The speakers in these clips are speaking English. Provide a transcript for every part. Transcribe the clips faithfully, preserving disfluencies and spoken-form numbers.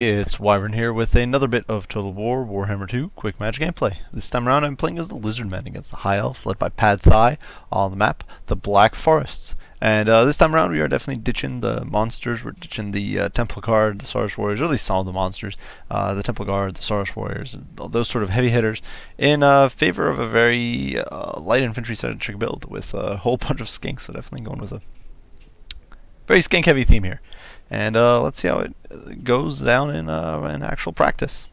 It's Wyvern here with another bit of Total War Warhammer two Quick Match Gameplay. This time around I'm playing as the Lizardmen against the High Elves led by Pad Thai on the map, the Black Forests. And uh, this time around we are definitely ditching the monsters. We're ditching the uh, Temple Guard, the Saurus Warriors, or at least some of the monsters. Uh, the Temple Guard, the Saurus Warriors, and those sort of heavy hitters in uh, favor of a very uh, light infantry set trick build with a whole bunch of skinks. So definitely going with a very skink heavy theme here. And uh, let's see how it goes down in, uh, in actual practice.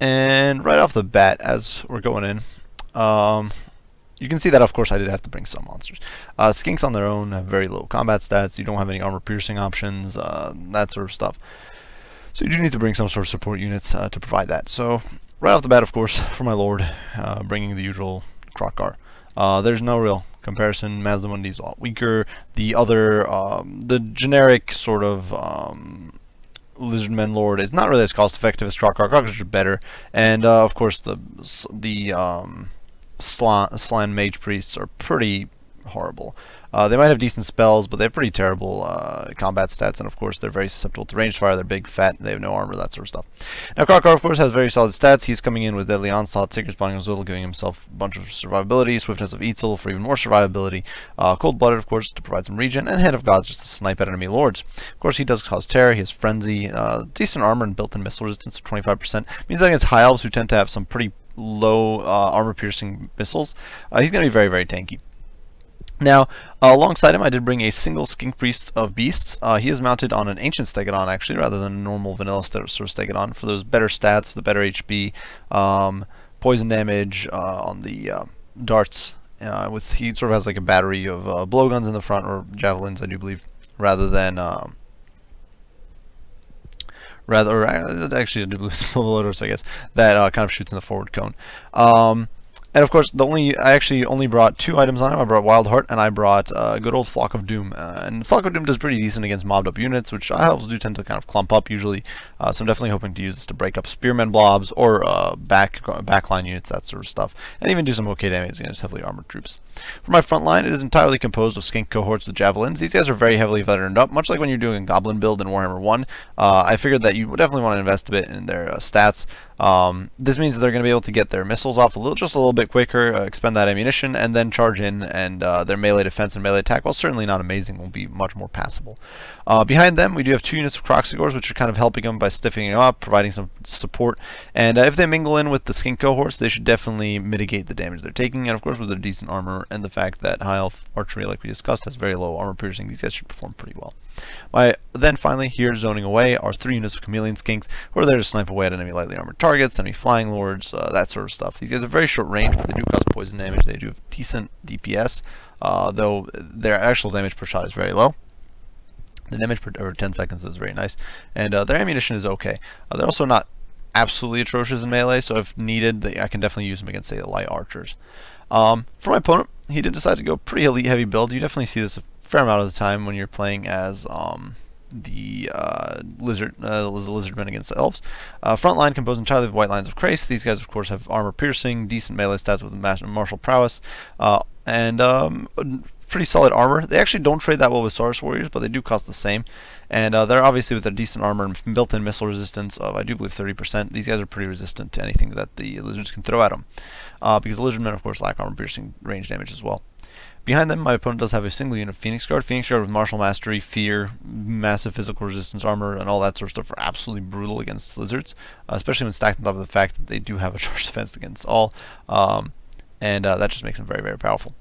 And right off the bat, as we're going in, um, you can see that, of course, I did have to bring some monsters. Uh, skinks on their own have very low combat stats. You don't have any armor-piercing options, uh, that sort of stuff. So you do need to bring some sort of support units uh, to provide that. So right off the bat, of course, for my lord, uh, bringing the usual Kroq-Gar. Uh, there's no real comparison. Mazda one D is a lot weaker. The other, um, the generic sort of um, Lizardmen lord is not really as cost-effective as Kroq-Gar. Kroq-Gar is better. And, uh, of course, the the um, Slan, Slan Mage Priests are pretty horrible. Uh, they might have decent spells, but they have pretty terrible uh, combat stats, and of course they're very susceptible to ranged fire. They're big, fat, and they have no armor, that sort of stuff. Now Kroq-Gar, of course, has very solid stats. He's coming in with Deadly Onslaught, Sacred Spawning of Zodal, giving himself a bunch of survivability, Swiftness of Yitzel for even more survivability, uh, Cold-Blooded, of course, to provide some regen, and Hand of Gods just to snipe at enemy lords. Of course, he does cause terror. He has Frenzy, uh, decent armor, and built-in missile resistance of twenty-five percent. Means that against High Elves, who tend to have some pretty low uh, armor-piercing missiles, uh, he's going to be very, very tanky. Now, uh, alongside him, I did bring a single Skink Priest of Beasts. Uh, he is mounted on an Ancient Stegadon, actually, rather than a normal vanilla sort of Stegadon, for those better stats, the better H P, um, poison damage uh, on the uh, darts. Uh, with he sort of has like a battery of uh, blowguns in the front, or javelins, I do believe, rather than... Um, rather, actually, I do believe it's loaders, I guess, that uh, kind of shoots in the forward cone. Um, And of course, the only I actually only brought two items on him. I brought Wild Heart, and I brought a uh, good old Flock of Doom. Uh, and Flock of Doom does pretty decent against mobbed up units, which I also do tend to kind of clump up usually. Uh, so I'm definitely hoping to use this to break up spearmen blobs or uh, back backline units, that sort of stuff, and even do some okay damage against heavily armored troops. For my front line, it is entirely composed of Skink Cohorts with javelins. These guys are very heavily veteraned up, much like when you're doing a Goblin build in Warhammer one. Uh, I figured that you would definitely want to invest a bit in their uh, stats. Um, this means that they're going to be able to get their missiles off a little, just a little bit quicker, uh, expend that ammunition, and then charge in, and uh, their melee defense and melee attack, while certainly not amazing, will be much more passable. Uh, behind them, we do have two units of Kroxigors, which are kind of helping them by stiffening them up, providing some support, and uh, if they mingle in with the Skink Cohorts, they should definitely mitigate the damage they're taking, and of course with their decent armor, and the fact that High Elf Archery, like we discussed, has very low armor piercing, these guys should perform pretty well. My, then finally, here zoning away are three units of Chameleon Skinks, who are there to snipe away at enemy lightly armored targets. Targets, enemy flying lords, uh, that sort of stuff. These guys are very short range, but they do cause poison damage. They do have decent D P S, uh, though their actual damage per shot is very low. The damage per or ten seconds is very nice, and uh, their ammunition is okay. Uh, they're also not absolutely atrocious in melee, so if needed, they, I can definitely use them against, say, the light archers. Um, for my opponent, he did decide to go pretty elite heavy build. You definitely see this a fair amount of the time when you're playing as... Um, the uh, lizard, uh, Lizardmen against the Elves. Uh, front line composed entirely of White Lions of Kreis. These guys, of course, have armor-piercing, decent melee stats with martial prowess, uh, and um, pretty solid armor. They actually don't trade that well with Saurus Warriors, but they do cost the same. And uh, they're obviously with their decent armor and built-in missile resistance of, I do believe, thirty percent. These guys are pretty resistant to anything that the Lizards can throw at them, uh, because the Lizardmen, of course, lack armor-piercing range damage as well. Behind them, my opponent does have a single unit of Phoenix Guard. Phoenix Guard with martial mastery, fear, massive physical resistance armor, and all that sort of stuff are absolutely brutal against lizards, uh, especially when stacked on top of the fact that they do have a charge defense against all, um, and uh, that just makes them very, very powerful.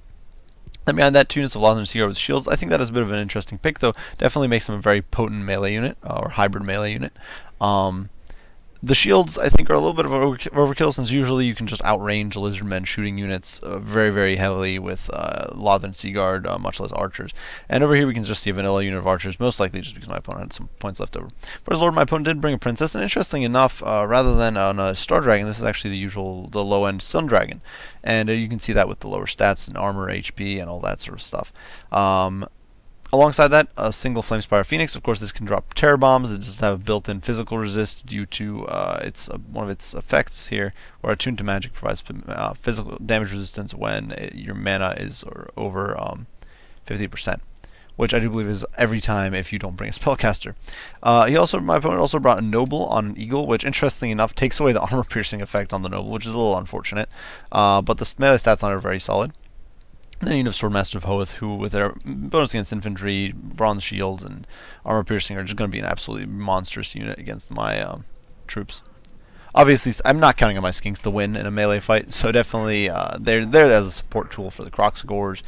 Then behind that, two units of Lothern Sea Guard with shields. I think that is a bit of an interesting pick, though. Definitely makes them a very potent melee unit, uh, or hybrid melee unit. Um, The shields, I think, are a little bit of an overkill, since usually you can just outrange Lizardmen shooting units uh, very, very heavily with uh, Lothern Sea Guard, uh, much less archers. And over here we can just see a vanilla unit of archers, most likely just because my opponent had some points left over. But as Lord, my opponent did bring a princess, and interestingly enough, uh, rather than on a Star Dragon, this is actually the usual, the low-end Sun Dragon. And uh, you can see that with the lower stats and armor, H P, and all that sort of stuff. Um, Alongside that, a single Flamespire Phoenix. Of course, this can drop Terror Bombs. It doesn't have built-in physical resist due to uh, its uh, one of its effects here, where Attuned to Magic provides uh, physical damage resistance when it, your mana is or over um, fifty percent, which I do believe is every time if you don't bring a Spellcaster. Uh, he also, my opponent also brought a Noble on an Eagle, which, interestingly enough, takes away the armor-piercing effect on the Noble, which is a little unfortunate. Uh, but the melee stats on it are very solid. And then you have Swordmaster of Hoeth, who with their bonus against infantry, bronze shields, and armor piercing are just going to be an absolutely monstrous unit against my um, troops. Obviously, I'm not counting on my Skinks to win in a melee fight, so definitely uh, they're there as a support tool for the Kroxigors,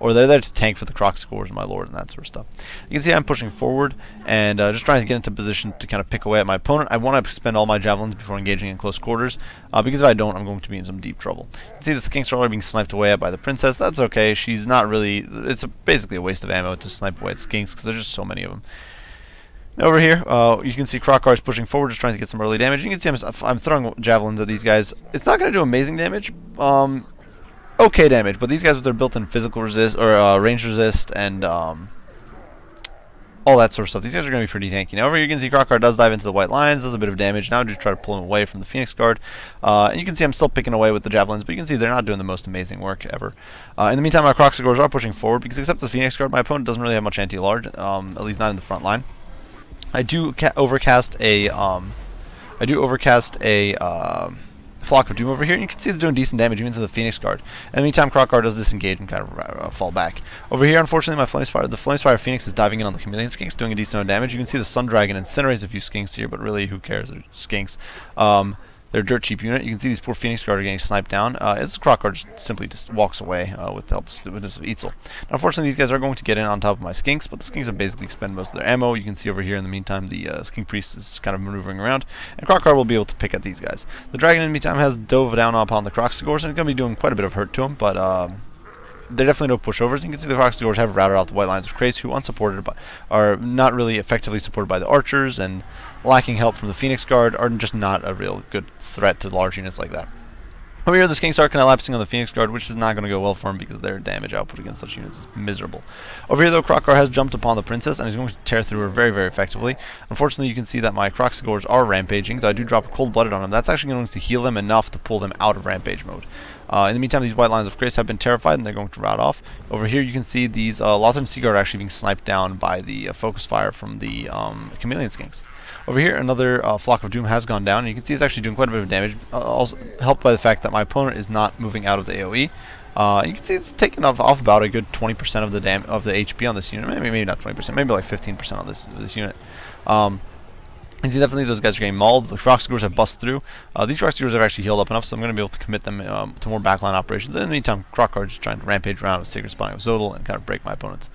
or they're there to tank for the Kroxigors, my lord, and that sort of stuff. You can see I'm pushing forward and uh, just trying to get into position to kind of pick away at my opponent. I want to spend all my javelins before engaging in close quarters, uh, because if I don't, I'm going to be in some deep trouble. You can see the Skinks are already being sniped away at by the Princess. That's okay. She's not really... It's a, basically a waste of ammo to snipe away at Skinks, because there's just so many of them. Over here, uh, you can see Kroq-Gar is pushing forward, just trying to get some early damage. You can see I'm, I'm throwing javelins at these guys. It's not going to do amazing damage. Um... Okay damage, but these guys with their built-in physical resist, or uh, range resist, and um, all that sort of stuff, these guys are going to be pretty tanky. Now over here you can see Kroq-Gar does dive into the White Lions, does a bit of damage. Now I just try to pull him away from the Phoenix Guard. Uh, and you can see I'm still picking away with the Javelins, but you can see they're not doing the most amazing work ever. Uh, in the meantime, our Kroxigors are pushing forward, because except the Phoenix Guard, my opponent doesn't really have much anti-large, um, at least not in the front line. I do ca overcast a... Um, I do overcast a... Uh, Flock of Doom over here, and you can see they're doing decent damage even to the Phoenix Guard. In the meantime, Kroq-Gar does disengage and kind of uh, fall back. Over here, unfortunately, my Flamespire, the Flamespire Phoenix is diving in on the Chameleon Skinks, doing a decent amount of damage. You can see the Sun Dragon incinerates a few Skinks here, but really, who cares? They're Skinks. Um, they're a dirt cheap unit. You can see these poor Phoenix Guard are getting sniped down. Uh, as Kroq-Gar just simply just walks away uh, with the help of Yitzel. Now, unfortunately, these guys are going to get in on top of my Skinks, but the Skinks have basically expended most of their ammo. You can see over here, in the meantime, the uh, Skink Priest is kind of maneuvering around, and Kroq-Gar will be able to pick at these guys. The Dragon, in the meantime, has dove down upon the Kroxigors, and it's going to be doing quite a bit of hurt to them, but... Um, they're definitely no pushovers. You can see the Kroxigors have routed out the White Lions of Kreis, who unsupported by, are not really effectively supported by the archers, and lacking help from the Phoenix Guard are just not a real good threat to large units like that. Over here, the Skinks are collapsing on the Phoenix Guard, which is not going to go well for them because their damage output against such units is miserable. Over here, though, Kroq-Gar has jumped upon the Princess, and he's going to tear through her very, very effectively. Unfortunately, you can see that my Kroxigors are rampaging, though I do drop Cold-Blooded on them. That's actually going to heal them enough to pull them out of rampage mode. Uh, in the meantime, these White Lions of Kreis have been terrified, and they're going to rout off. Over here, you can see these uh, Lothern Sea Guard actually being sniped down by the uh, focus fire from the um, Chameleon Skinks. Over here, another uh, Flock of Doom has gone down, and you can see it's actually doing quite a bit of damage, uh, also helped by the fact that my opponent is not moving out of the AoE. Uh, you can see it's taken off, off about a good twenty percent of the dam of the H P on this unit. Maybe maybe not twenty percent, maybe like fifteen percent on this this unit. Um, You see, definitely those guys are getting mauled. The Kroxigors have bust through. Uh, these Kroxigors have actually healed up enough, so I'm going to be able to commit them um, to more backline operations. And in the meantime, Kroq-Gar is trying to rampage around with Sacred Spawning of Zodal and kind of break my opponents.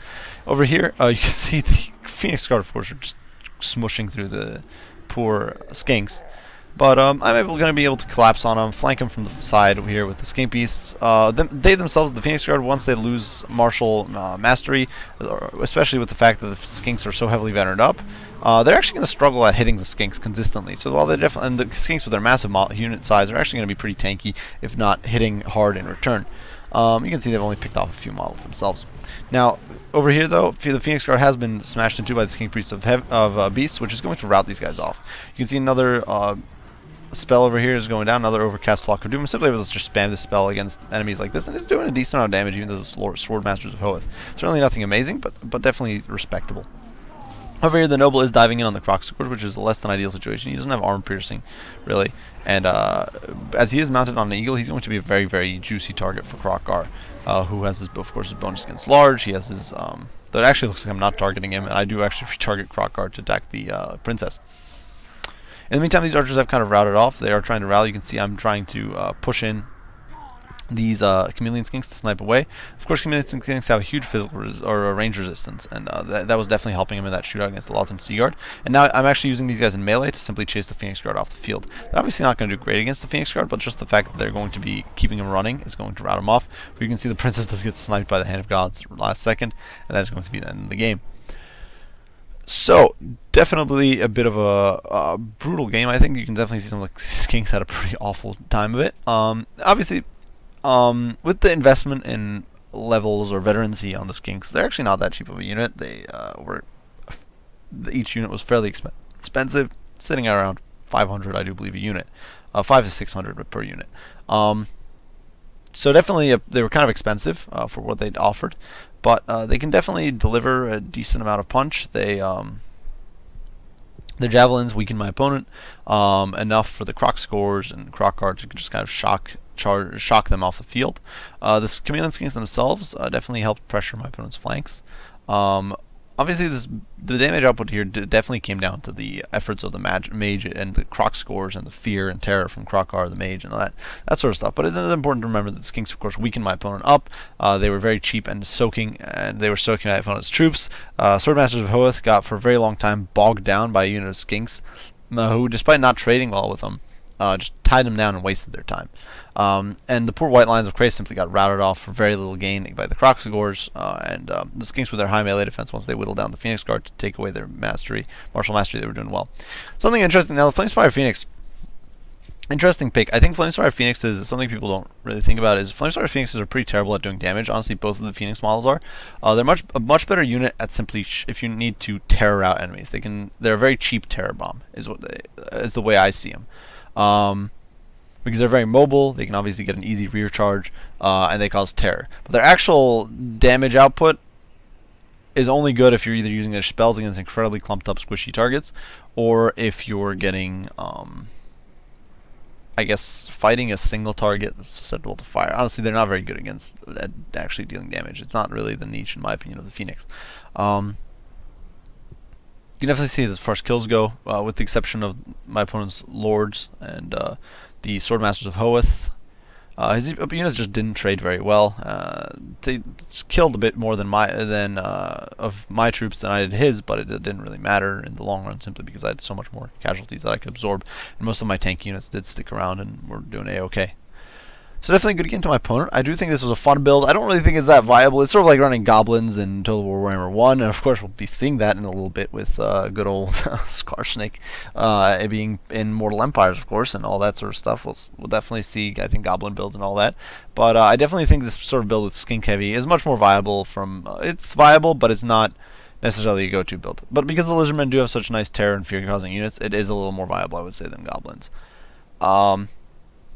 Over here, uh, you can see the Phoenix Guard, of course, are just smushing through the poor Skinks. But um, I'm able, going to be able to collapse on them, flank them from the side over here with the Skink Beasts. Uh, them, they themselves, the Phoenix Guard, once they lose martial uh, mastery, especially with the fact that the Skinks are so heavily veteraned up, uh, they're actually going to struggle at hitting the Skinks consistently. So while they definitely, and the Skinks with their massive unit size are actually going to be pretty tanky, if not hitting hard in return. Um, you can see they've only picked off a few models themselves. Now, over here, though, the Phoenix Guard has been smashed into by the Skink Priest of, Hev of uh, Beasts, which is going to rout these guys off. You can see another... Uh, spell over here is going down, another Overcast Flock of Doom. I'm simply able to just spam this spell against enemies like this, and it's doing a decent amount of damage, even though it's Swordmasters of Hoeth. Certainly nothing amazing, but but definitely respectable. Over here, the Noble is diving in on the Kroxigors, which is a less than ideal situation. He doesn't have armor piercing, really, and uh, as he is mounted on an Eagle, he's going to be a very, very juicy target for Kroq-Gar, uh, who has, his, of course, his bonus against large. He has his... Um, that actually looks like I'm not targeting him, and I do actually retarget Kroq-Gar to attack the uh, Princess. In the meantime, these archers have kind of routed off. They are trying to rally. You can see I'm trying to uh, push in these uh, Chameleon Skinks to snipe away. Of course, Chameleon Skinks have a huge physical res or a range resistance, and uh, th that was definitely helping him in that shootout against the Lothern Sea Guard. And now I'm actually using these guys in melee to simply chase the Phoenix Guard off the field. They're obviously not going to do great against the Phoenix Guard, but just the fact that they're going to be keeping him running is going to rout him off. But you can see the Princess does get sniped by the Hand of Gods last second, and that's going to be the end of the game. So, definitely a bit of a, a brutal game. I think you can definitely see some like Skinks had a pretty awful time of it. Um, obviously, um, with the investment in levels or veterancy on the Skinks. They're actually not that cheap of a unit. They uh, were each unit was fairly exp expensive, sitting at around five hundred, I do believe, a unit, uh, five to six hundred per unit. Um, so definitely a, they were kind of expensive uh, for what they'd offered, but uh, they can definitely deliver a decent amount of punch. They um, the javelins weaken my opponent um, enough for the Kroxigors and Kroq-Gar to just kind of shock charge, shock them off the field. Uh, the Chameleon Skinks themselves uh, definitely helped pressure my opponent's flanks. Um, Obviously, this the damage output here d definitely came down to the efforts of the mag mage and the Kroxigors and the fear and terror from Kroq-Gar, the mage, and all that that sort of stuff. But it is important to remember that the Skinks, of course, weakened my opponent up. Uh, they were very cheap and soaking, and they were soaking my opponent's troops. Uh, Swordmasters of Hoeth got for a very long time bogged down by a unit of Skinks, uh, who, despite not trading well with them, uh, just tied them down and wasted their time. Um, and the poor White Lions of Kreis simply got routed off for very little gain by the Kroxigors, uh, and um, the Skinks with their high melee defense, once they whittled down the Phoenix Guard to take away their mastery, martial mastery, they were doing well. Something interesting, now the Flamespire Phoenix, interesting pick. I think Flamespire Phoenix is something people don't really think about, is Flamespire Phoenixes are pretty terrible at doing damage. Honestly, both of the Phoenix models are. Uh, they're much a much better unit at simply, sh if you need to terror out enemies, they can, they're a very cheap terror bomb, is, what they, is the way I see them. Um, Because they're very mobile, they can obviously get an easy rear charge, uh, and they cause terror. But their actual damage output is only good if you're either using their spells against incredibly clumped up squishy targets, or if you're getting, um, I guess, fighting a single target that's susceptible to fire. Honestly, they're not very good against at actually dealing damage. It's not really the niche, in my opinion, of the Phoenix. Um, you can definitely see as far as kills go, uh, with the exception of my opponent's lords and... Uh, the Swordmasters of Hoeth. Uh, his units just didn't trade very well. Uh, they killed a bit more than my than uh, of my troops than I did his, but it didn't really matter in the long run simply because I had so much more casualties that I could absorb, and most of my tank units did stick around and were doing a-okay. So definitely good game to my opponent. I do think this was a fun build. I don't really think it's that viable. It's sort of like running goblins in Total War Warhammer one, and of course we'll be seeing that in a little bit with uh, good old Skarsnake uh, being in Mortal Empires, of course, and all that sort of stuff. We'll, we'll definitely see, I think, goblin builds and all that. But uh, I definitely think this sort of build with Skink Heavy is much more viable from... Uh, it's viable, but it's not necessarily a go-to build. But because the Lizardmen do have such nice terror and fear-causing units, it is a little more viable, I would say, than goblins. Um...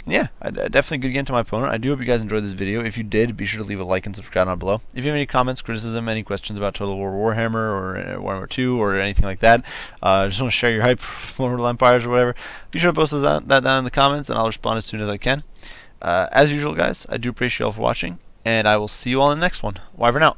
Yeah, I definitely good game to my opponent. I do hope you guys enjoyed this video. If you did, be sure to leave a like and subscribe down below. If you have any comments, criticism, any questions about Total War Warhammer or Warhammer two or anything like that, uh, just want to share your hype for Mortal Empires or whatever, be sure to post that down in the comments and I'll respond as soon as I can. Uh, as usual, guys, I do appreciate you all for watching, and I will see you all in the next one. Wyvern out.